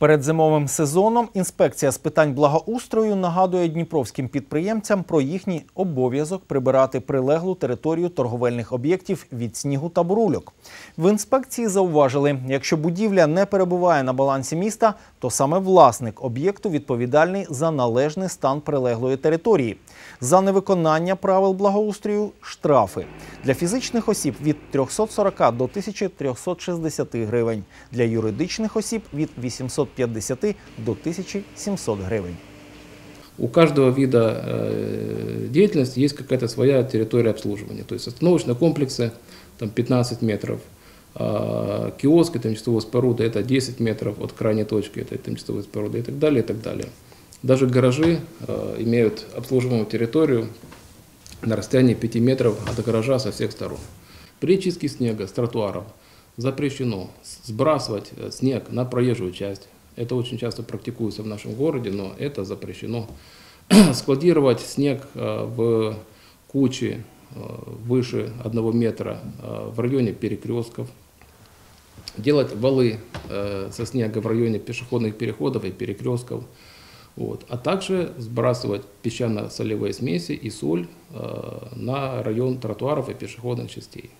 Перед зимовим сезоном інспекція з питань благоустрою нагадує дніпровським підприємцям про їхній обов'язок прибирати прилеглу територію торговельних об'єктів від снігу та бурульок. В інспекції зауважили, якщо будівля не перебуває на балансі міста, то саме власник об'єкту відповідальний за належний стан прилеглої території. За невиконання правил благоустрою – штрафи. Для фізичних осіб – від 340 до 1360 гривень, для юридичних осіб – від 850 до 1700 гривен. У каждого вида деятельности есть какая-то своя территория обслуживания. То есть остановочные комплексы там 15 метров, киоски тимчасової споруды это 10 метров от крайней точки этой тимчасовой споруды и так далее, и так далее. Даже гаражи имеют обслуживаемую территорию на расстоянии 5 метров от гаража со всех сторон. При чистке снега с тротуаров запрещено сбрасывать снег на проезжую часть. Это очень часто практикуется в нашем городе, но это запрещено. Складировать снег в куче выше 1 метра в районе перекрестков. Делать валы со снега в районе пешеходных переходов и перекрестков. Вот. А также сбрасывать песчано-солевые смеси и соль на район тротуаров и пешеходных частей.